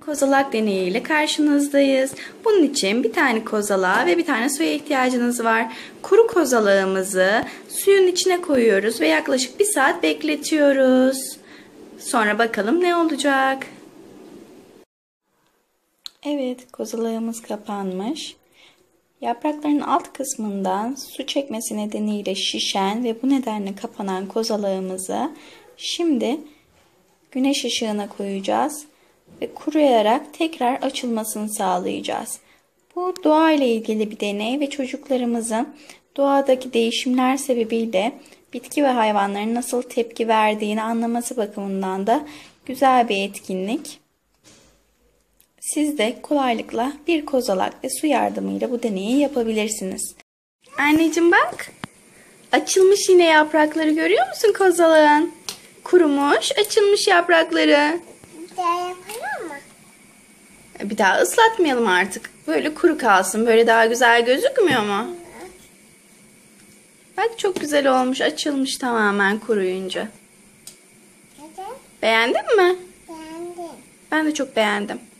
Kozalak deneyi ile karşınızdayız. Bunun için bir tane kozalağa ve bir tane suya ihtiyacınız var. Kuru kozalağımızı suyun içine koyuyoruz ve yaklaşık 1 saat bekletiyoruz. Sonra bakalım ne olacak. Evet, kozalağımız kapanmış. Yaprakların alt kısmından su çekmesi nedeniyle şişen ve bu nedenle kapanan kozalağımızı şimdi güneş ışığına koyacağız ve kuruyarak tekrar açılmasını sağlayacağız. Bu doğa ile ilgili bir deney ve çocuklarımızın doğadaki değişimler sebebiyle bitki ve hayvanların nasıl tepki verdiğini anlaması bakımından da güzel bir etkinlik. Siz de kolaylıkla bir kozalak ve su yardımıyla bu deneyi yapabilirsiniz. Anneciğim bak, açılmış yine yaprakları görüyor musun kozalağın? Kurumuş, açılmış yaprakları. Bir daha ıslatmayalım artık. Böyle kuru kalsın. Böyle daha güzel gözükmüyor mu? Bak çok güzel olmuş. Açılmış tamamen kuruyunca. Beğendin mi? Beğendim. Ben de çok beğendim.